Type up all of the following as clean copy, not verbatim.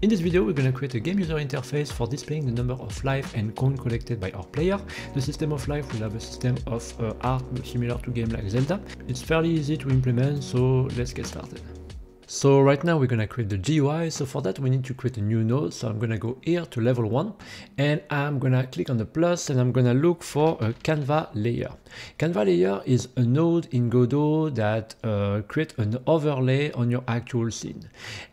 In this video, we're going to create a game user interface for displaying the number of life and coin collected by our player. The system of life will have a system of art similar to game like Zelda. It's fairly easy to implement, so let's get started. So right now we're going to create the GUI. So for that we need to create a new node. So I'm going to go here to level 1 and I'm going to click on the plus and I'm going to look for a canvas layer. Canvas layer is a node in Godot that creates an overlay on your actual scene.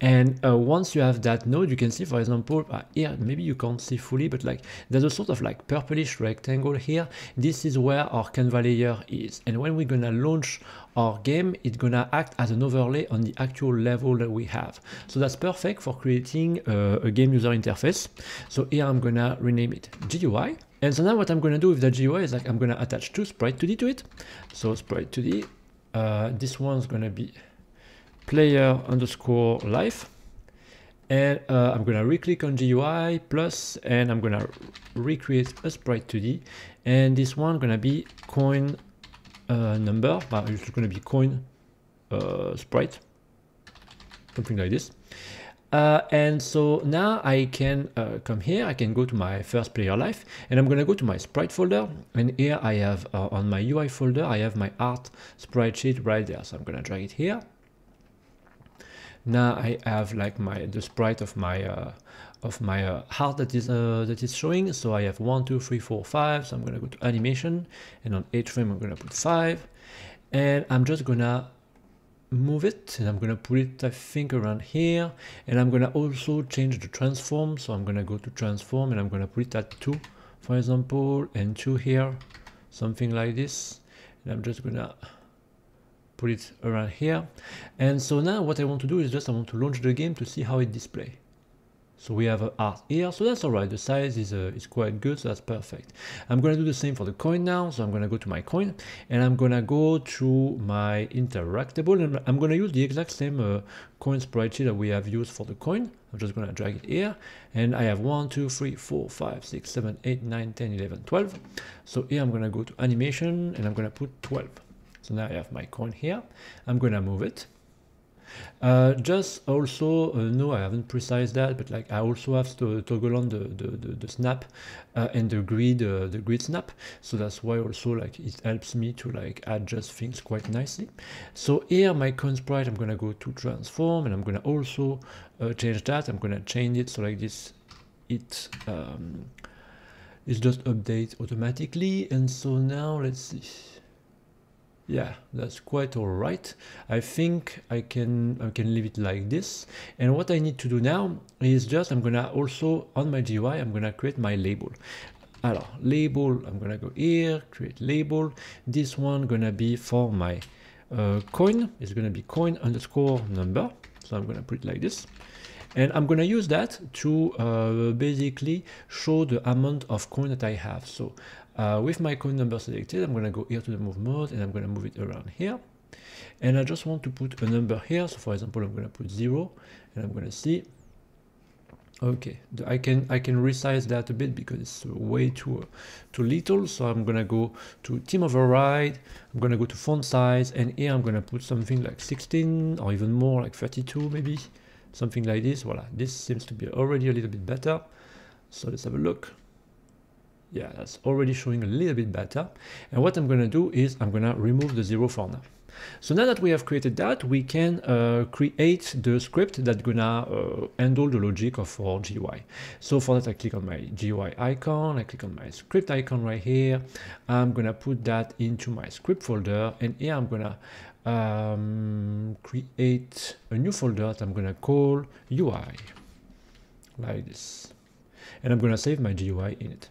And once you have that node, you can see, for example, here, maybe you can't see fully, but like there's a sort of like purplish rectangle here. This is where our canvas layer is. And when we're going to launch our game, it's going to act as an overlay on the actual level that we have. So that's perfect for creating a game user interface. So here I'm gonna rename it GUI. And so now what I'm gonna do with the GUI is like I'm gonna attach two sprite2d to it. So sprite2d, this one's gonna be player_life. And I'm gonna right-click on GUI plus, and I'm gonna recreate a sprite2d. And this one gonna be coin number, but it's gonna be coin sprite. Something like this. And so now I can come here, I can go to my first player life, and I'm going to go to my sprite folder, and here I have on my UI folder, I have my art sprite sheet right there. So I'm going to drag it here. Now I have like the sprite of my heart that is showing. So I have 1, 2, 3, 4, 5. So I'm going to go to animation, and on h_frame I'm going to put 5, and I'm just going to move it, and I'm gonna put it, I think, around here. And I'm gonna also change the transform, so I'm gonna go to transform and I'm gonna put it at 2, for example, and 2 here, something like this. And I'm just gonna put it around here. And so now what I want to do is just I want to launch the game to see how it displays. So we have an art here, so that's all right. The size is quite good, so that's perfect. I'm gonna do the same for the coin now. So I'm gonna go to my coin, and I'm gonna go to my interactable, and I'm gonna use the exact same coin sprite sheet that we have used for the coin. I'm just gonna drag it here, and I have 1, 2, 3, 4, 5, 6, 7, 8, 9, 10, 11, 12. So here I'm gonna go to animation, and I'm gonna put 12. So now I have my coin here. I'm gonna move it. Just also, no, I haven't precised that, but like I also have to toggle on the snap and the grid snap. So that's why also like it helps me to like adjust things quite nicely. So here my coin sprite, I'm gonna go to transform, and I'm gonna also change that. I'm gonna change it so like this. It is just update automatically. And so now let's see. Yeah, that's quite all right. I think I can leave it like this. And what I need to do now is just I'm gonna also on my GUI I'm gonna create my label. Alors, label, I'm gonna go here, create label. This one gonna be for my coin. It's gonna be coin_number. So I'm gonna put it like this. And I'm gonna use that to basically show the amount of coin that I have. So with my coin number selected, I'm gonna go here to the move mode, and I'm gonna move it around here. And I just want to put a number here. So for example, I'm gonna put 0, and I'm gonna see. Okay, I can resize that a bit because it's way too little. So I'm gonna go to theme override. I'm gonna go to font size, and here I'm gonna put something like 16 or even more, like 32 maybe, something like this. Voilà, this seems to be already a little bit better. So let's have a look. Yeah, that's already showing a little bit better. And what I'm gonna do is I'm gonna remove the 0 for now. So now that we have created that, we can create the script that's gonna handle the logic of our GUI. So for that, I click on my GUI icon, I click on my script icon right here. I'm gonna put that into my script folder, and here I'm gonna create a new folder that I'm gonna call UI, like this. And I'm gonna save my GUI in it.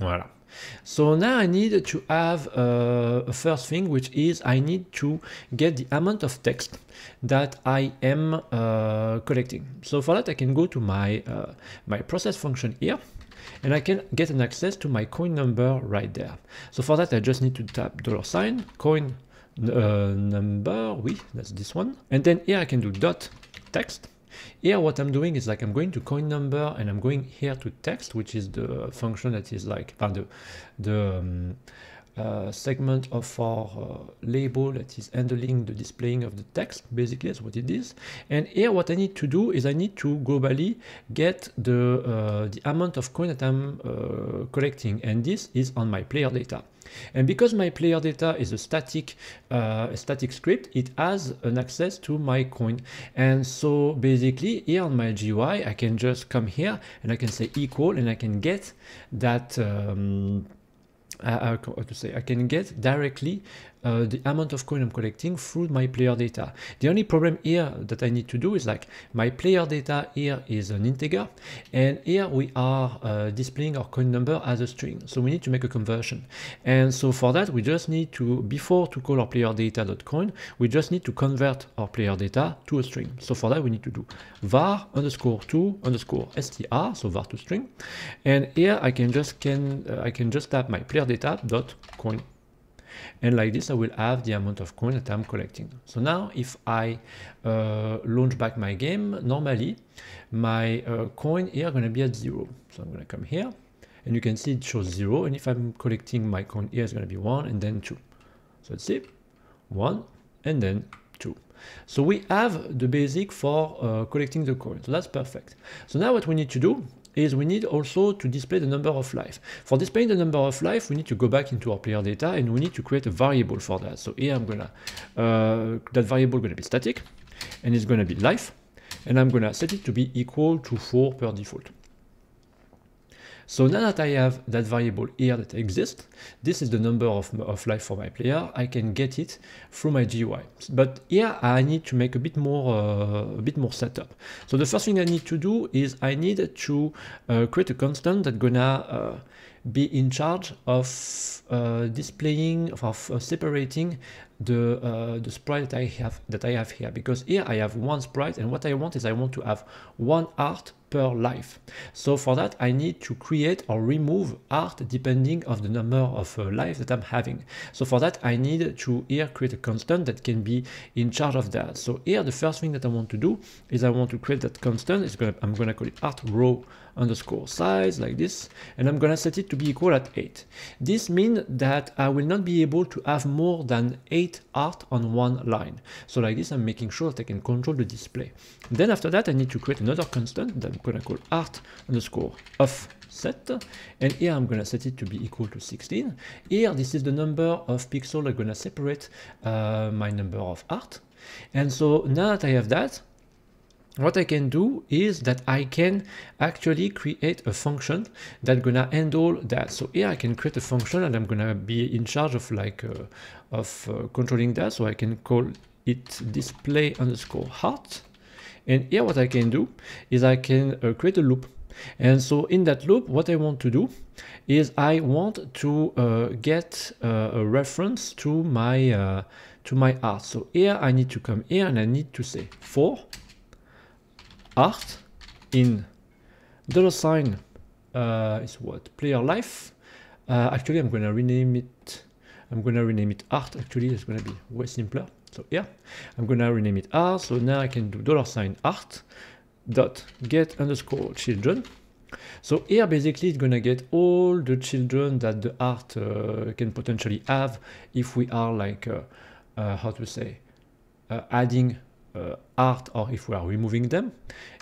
Voilà. So now I need to have a first thing, which is I need to get the amount of text that I am collecting. So for that, I can go to my my process function here, and I can get an access to my coin number right there. So for that, I just need to tap $ coin number. Oui, that's this one. And then here I can do dot text. Here what I'm doing is like I'm going to coin number, and I'm going here to text, which is the function that is like the segment of our label that is handling the displaying of the text. Basically, that's what it is. And here, what I need to do is I need to globally get the amount of coin that I'm collecting, and this is on my player data. And because my player data is a static script, it has an access to my coin. And so basically here on my GUI, I can just come here and I can say equal, and I can get that. I can get directly the amount of coin I'm collecting through my player data. The only problem here that I need to do is like my player data here is an integer, and here we are displaying our coin number as a string. So we need to make a conversion. And so for that, we just need to, before to call our player data.coin, we just need to convert our player data to a string. So for that, we need to do var_to_str, so var to string. And here I can just tap my player data.coin. And like this, I will have the amount of coin that I'm collecting. So now if I launch back my game, normally my coin here are going to be at 0. So I'm going to come here and you can see it shows 0. And if I'm collecting my coin here, it's going to be 1 and then 2. So let's see, 1 and then 2. So we have the basic for collecting the coin. So that's perfect. So now what we need to do is we need also to display the number of life. For displaying the number of life, we need to go back into our player data and we need to create a variable for that. So here I'm gonna, that variable gonna be static and it's gonna be life, and I'm gonna set it to be equal to 4 per default. So now that I have that variable here that exists, this is the number of life for my player. I can get it through my GUI. But here I need to make a bit more setup. So the first thing I need to do is I need to create a constant that's gonna be in charge of displaying, of separating the sprite that I have here, because here I have one sprite, and what I want is I want to have one art per life. So for that I need to create or remove art depending on the number of life that I'm having. So for that I need to here create a constant that can be in charge of that. So here the first thing that I want to do is I want to create that constant. I'm gonna call it art row underscore size, like this, and I'm gonna set it to be equal at 8. This means that I will not be able to have more than 8 art on one line. So like this, I'm making sure that I can control the display. Then after that, I need to create another constant that I'm gonna call art underscore offset, and here I'm gonna set it to be equal to 16. Here, this is the number of pixels I'm gonna separate my number of art. And so now that I have that, what I can do is that I can actually create a function that's gonna handle that. So here I can create a function and I'm gonna be in charge of controlling that. So I can call it display underscore art. And here what I can do is I can create a loop. And so in that loop, what I want to do is I want to get a reference to my art. So here I need to come here and I need to say for art in $ is what, player life. Actually, I'm gonna rename it. I'm gonna rename it art. Actually, it's gonna be way simpler. So yeah, I'm gonna rename it art. So now I can do $art dot get underscore children. So here basically it's gonna get all the children that the art can potentially have if we are like adding art, or if we are removing them.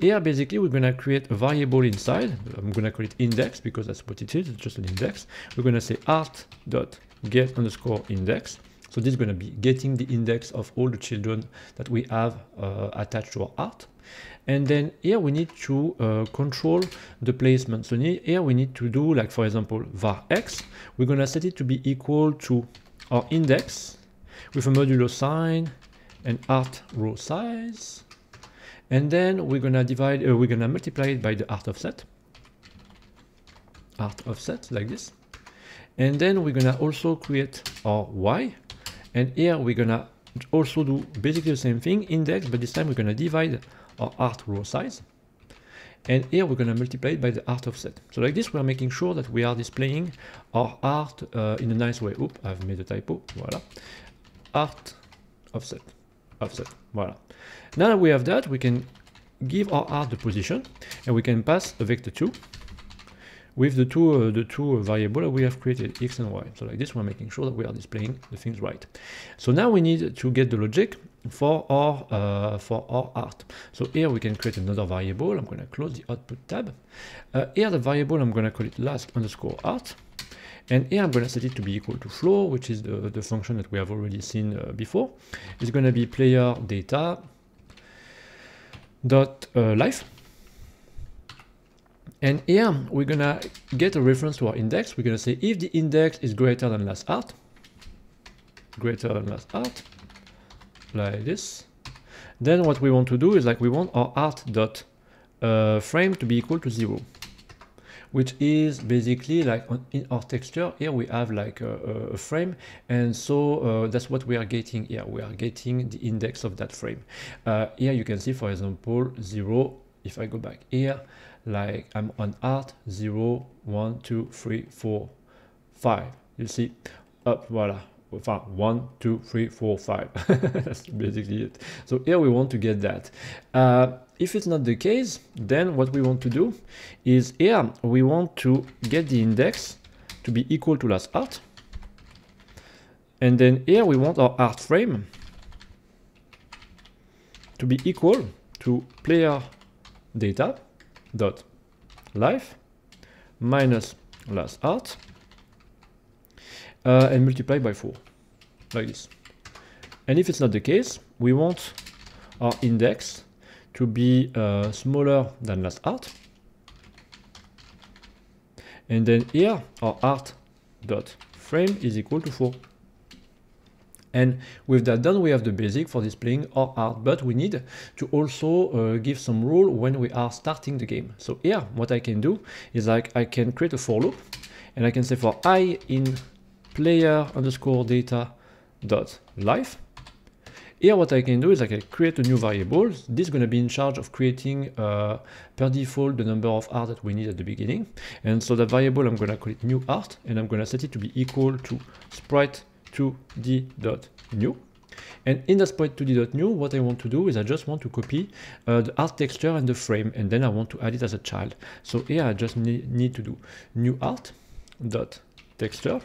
Here basically we're going to create a variable inside. I'm going to call it index because that's what it is, it's just an index. We're going to say art dot get underscore index. So this is going to be getting the index of all the children that we have attached to our art. And then here we need to control the placement. So here we need to do, like for example, var x. We're going to set it to be equal to our index with a modulo sign and art row size, and then we're gonna divide, we're gonna multiply it by the art offset, like this, and then we're gonna also create our y, and here we're gonna also do basically the same thing, index, but this time we're gonna divide our art row size, and here we're gonna multiply it by the art offset. So like this, we are making sure that we are displaying our art in a nice way. Oop, I've made a typo. Voilà, art offset. Offset, voilà. Now that we have that, we can give our art the position and we can pass a vector2 with the two variables we have created, x and y. So like this, we're making sure that we are displaying the things right. So now we need to get the logic for our art. So here we can create another variable. I'm going to close the output tab. Here the variable, I'm going to call it last_art. And here I'm going to set it to be equal to floor, which is the function that we have already seen before. It's going to be player_data.life. And here we're going to get a reference to our index. We're going to say if the index is greater than last art, like this, then what we want to do is like we want our art.frame to be equal to 0. Which is basically like in our texture here we have like a frame, and so that's what we are getting here. We are getting the index of that frame. Here you can see, for example, 0. If I go back here, like I'm on art 0, 1, 2, 3, 4, 5. You see, up, voila. 1, 2, 3, 4, 5. That's basically it. So here we want to get that. If it's not the case, then what we want to do is here we want to get the index to be equal to last art, and then here we want our art frame to be equal to player data dot life minus last art and multiply by 4, like this. And if it's not the case, we want our index to be smaller than last art, and then here our art dot frame is equal to 4. And with that done, we have the basic for displaying our art, but we need to also give some rule when we are starting the game. So here what I can do is like I can create a for loop, and I can say for I in player_data.life. Here what I can do is I can create a new variable. This is going to be in charge of creating per default the number of art that we need at the beginning. And so the variable, I'm going to call it new art, and I'm going to set it to be equal to sprite2d.new. And in the sprite2d.new, what I want to do is I just want to copy the art texture and the frame, and then I want to add it as a child. So here I just need to do new art dot texture.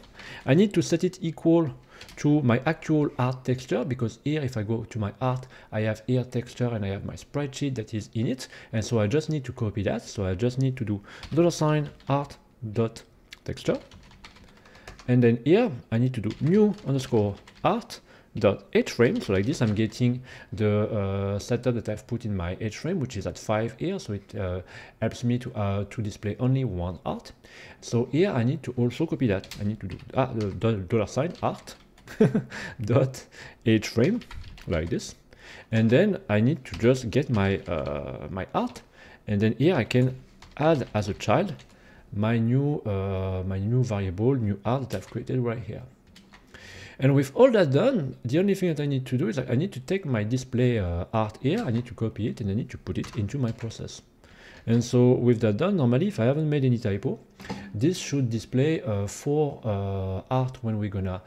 I need to set it equal to my actual art texture, because here if I go to my art, I have here texture and I have my sprite sheet that is in it, and so I just need to copy that. So I just need to do $art.texture, and then here I need to do new_art.hframe. So like this, I'm getting the setup that I've put in my hframe, which is at 5 here, so it helps me to display only one art. So here I need to also copy that. I need to do $art dot hframe, like this, and then I need to just get my my art, and then here I can add as a child my new variable new art that I've created right here. And with all that done, the only thing that I need to do is I need to take my display art here, I need to copy it, and I need to put it into my process. And so with that done, normally if I haven't made any typo, this should display 4 art when we're gonna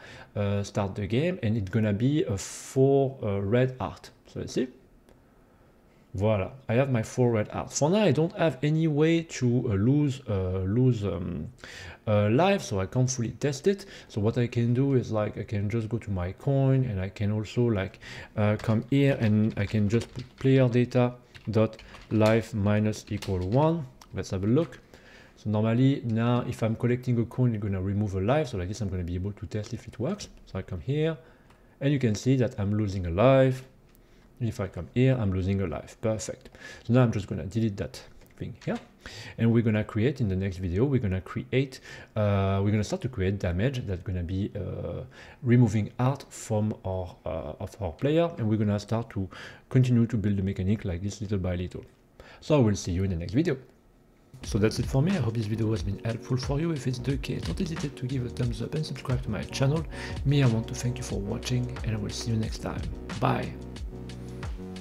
start the game, and it's gonna be a 4 red art. So let's see. Voila, I have my 4 red art. For now, I don't have any way to lose life, so I can't fully test it. So what I can do is like I can just go to my coin, and I can also like come here, and I can just put player data dot life minus equal 1. Let's have a look. So normally now, if I'm collecting a coin, it's gonna remove a life. So like this, I'm gonna be able to test if it works. So I come here, and you can see that I'm losing a life. If I come here, I'm losing a life. Perfect. So now I'm just going to delete that thing here, and we're going to create in the next video, we're going to create we're going to start to create damage that's going to be removing art from our of our player, and we're going to start to continue to build the mechanic like this little by little. So I will see you in the next video. So that's it for me. I hope this video has been helpful for you. If it's the case, don't hesitate to give a thumbs up and subscribe to my channel. Me, I want to thank you for watching, and I will see you next time. Bye.